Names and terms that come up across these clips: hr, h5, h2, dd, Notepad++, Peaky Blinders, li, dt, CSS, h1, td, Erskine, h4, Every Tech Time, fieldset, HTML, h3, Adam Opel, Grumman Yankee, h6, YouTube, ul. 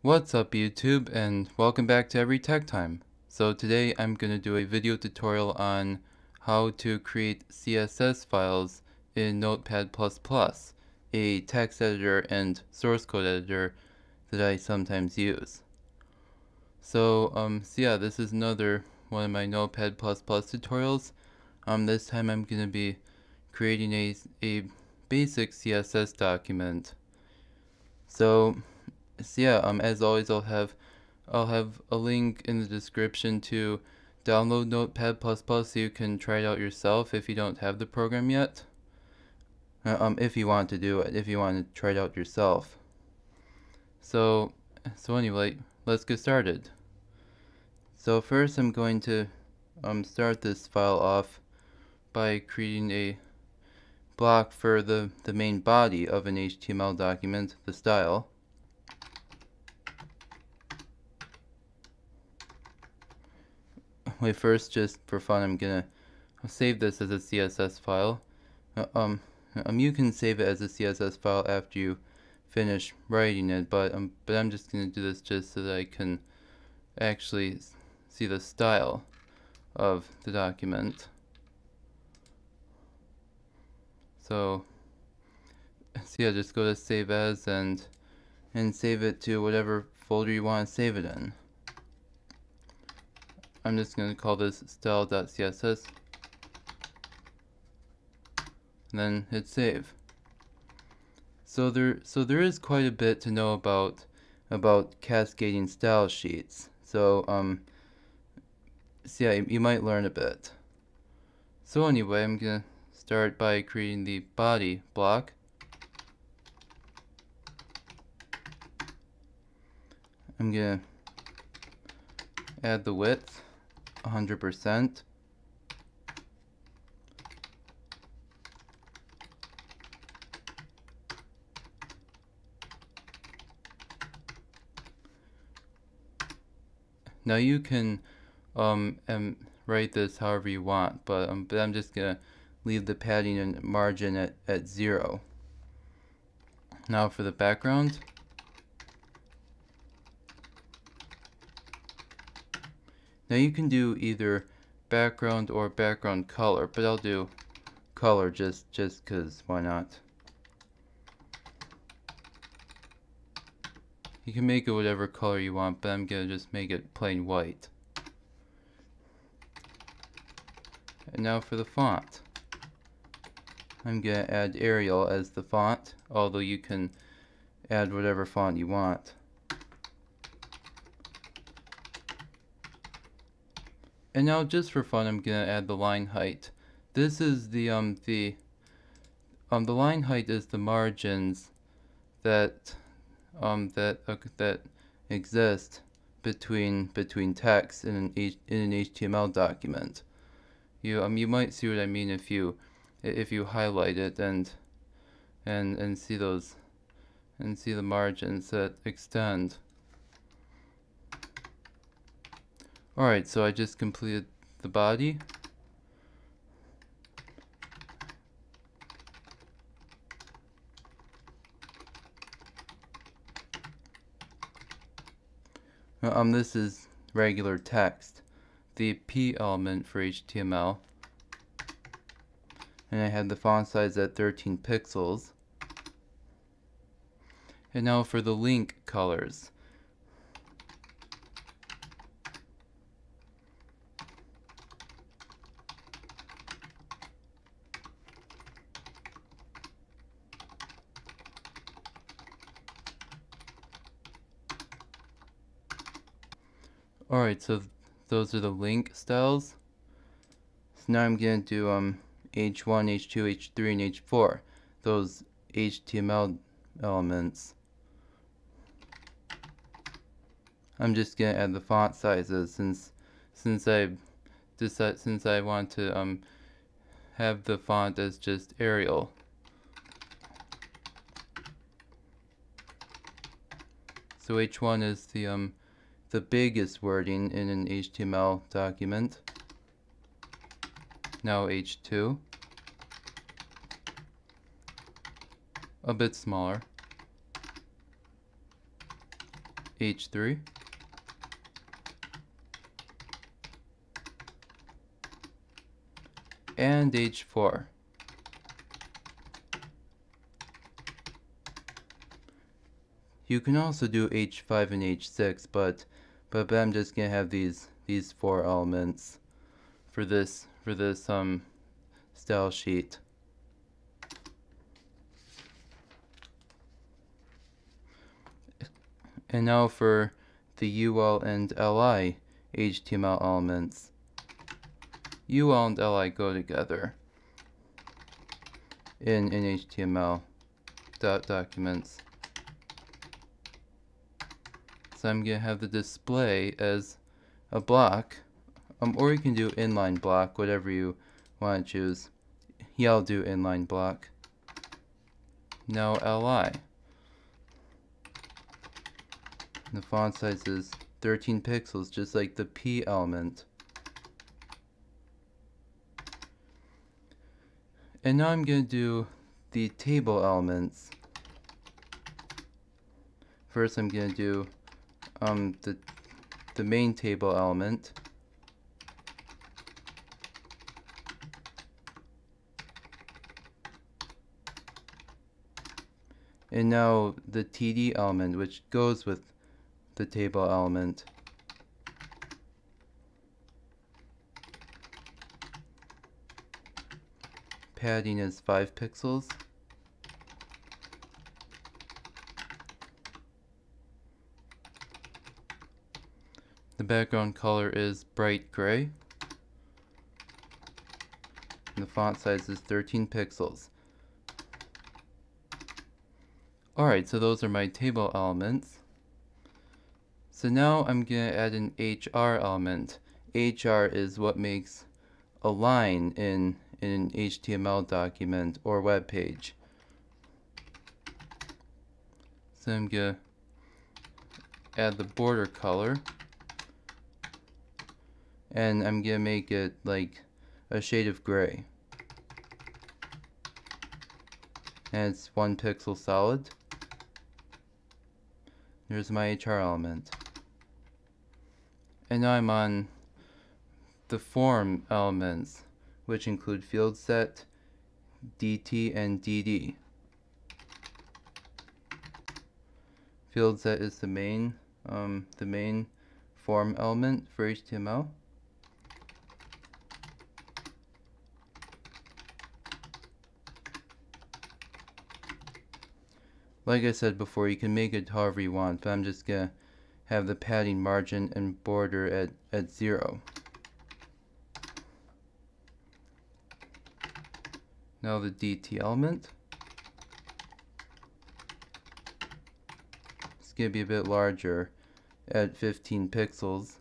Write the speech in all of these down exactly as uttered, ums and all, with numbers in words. What's up YouTube, and welcome back to Every Tech Time. So today I'm going to do a video tutorial on how to create C S S files in Notepad plus plus, a text editor and source code editor that I sometimes use. So, um, so yeah, this is another one of my Notepad plus plus tutorials. Um, this time I'm going to be creating a, a basic C S S document. So So yeah, um, as always, I'll have, I'll have a link in the description to download Notepad plus plus so you can try it out yourself if you don't have the program yet. Uh, um, if you want to do it, if you want to try it out yourself. So, so anyway, let's get started. So first, I'm going to um start this file off by creating a block for the the main body of an H T M L document, the style. Wait, first, just for fun, I'm gonna save this as a C S S file. Uh, um, um, you can save it as a C S S file after you finish writing it, but um, but I'm just gonna do this just so that I can actually see the style of the document. So, so yeah, just go to Save As and and save it to whatever folder you want to save it in. I'm just going to call this style dot C S S, and then hit save. So there, so there is quite a bit to know about about cascading style sheets. So um, so yeah, you, you might learn a bit. So anyway, I'm going to start by creating the body block. I'm going to add the width. one hundred percent. Now you can um, um, write this however you want, but, um, but I'm just going to leave the padding and margin at, at zero. Now for the background. Now you can do either background or background color, but I'll do color just just because why not? You can make it whatever color you want, but I'm gonna just make it plain white. And now for the font. I'm gonna add Arial as the font, although you can add whatever font you want. And now, just for fun, I'm gonna add the line height. This is the um the um the line height is the margins that um that uh, that exist between between text in an H in an H T M L document. You um you might see what I mean if you if you highlight it and and and see those and see the margins that extend. Alright, so I just completed the body. Um, this is regular text, the P element for H T M L. And I had the font size at thirteen pixels. And now for the link colors. Alright, so th those are the link styles. So now I'm going to do um, H one, H two, H three, and H four, those H T M L elements. I'm just going to add the font sizes since since I decide, since I want to um, have the font as just Arial. So H one is the um, the biggest wording in an H T M L document. Now H two, a bit smaller. H three. And H four. You can also do H five and H six, but but I'm just gonna have these these four elements for this for this um style sheet. And now for the U L and L I H T M L elements. U L and L I go together in, in H T M L dot documents. So I'm going to have the display as a block, um, or you can do inline block, whatever you want to choose. Yeah, I'll do inline block. Now L I. And the font size is thirteen pixels, just like the P element. And now I'm going to do the table elements. First I'm going to do um, the, the main table element. And now the T D element, which goes with the table element. Padding is five pixels. The background color is bright gray. And the font size is thirteen pixels. Alright, so those are my table elements. So now I'm going to add an H R element. H R is what makes a line in in an H T M L document or web page. So I'm going to add the border color, and I'm going to make it like a shade of gray, and it's one pixel solid. There's my H R element. And now I'm on the form elements, which include field set, D T, and D D. Field set is the main, um, the main form element for H T M L. Like I said before, you can make it however you want, but I'm just gonna have the padding margin and border at, at zero. Now the D T element. It's going to be a bit larger at fifteen pixels.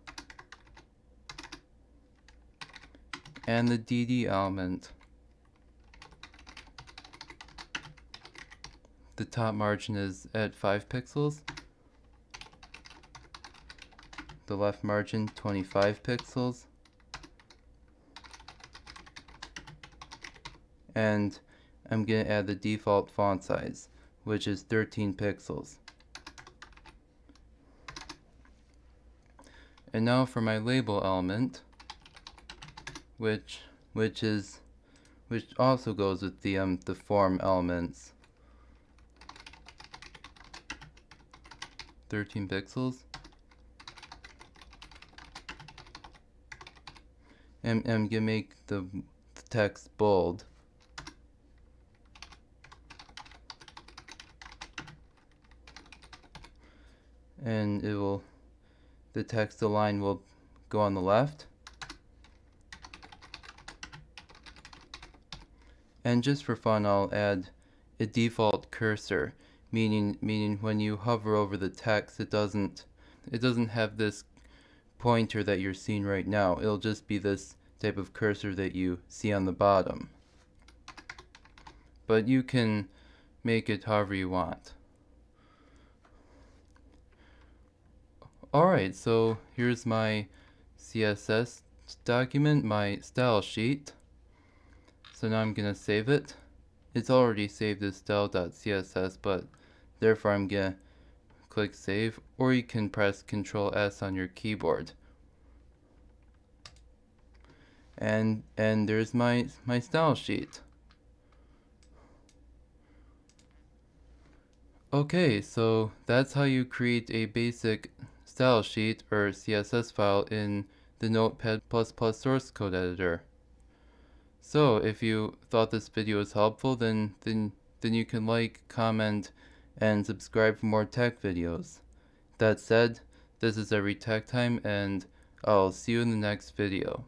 And the D D element. The top margin is at five pixels. The left margin twenty-five pixels. And I'm going to add the default font size, which is thirteen pixels. And now for my label element, which which is which also goes with the um, the form elements. thirteen pixels. And, and I'm going to make the, the text bold. And it will, the text align will go on the left. And just for fun, I'll add a default cursor, meaning meaning when you hover over the text, it doesn't it doesn't have this pointer that you're seeing right now. It'll just be this type of cursor that you see on the bottom. But you can make it however you want. Alright, so here's my C S S document, my style sheet. So now I'm going to save it. It's already saved as style dot C S S, but therefore I'm going to click save, or you can press Control S on your keyboard. And and there's my my style sheet. Okay, so that's how you create a basic style sheet or C S S file in the Notepad plus plus source code editor. So if you thought this video was helpful, then then then you can like, comment, and subscribe for more tech videos. That said, this is Every Tech Time, and I'll see you in the next video.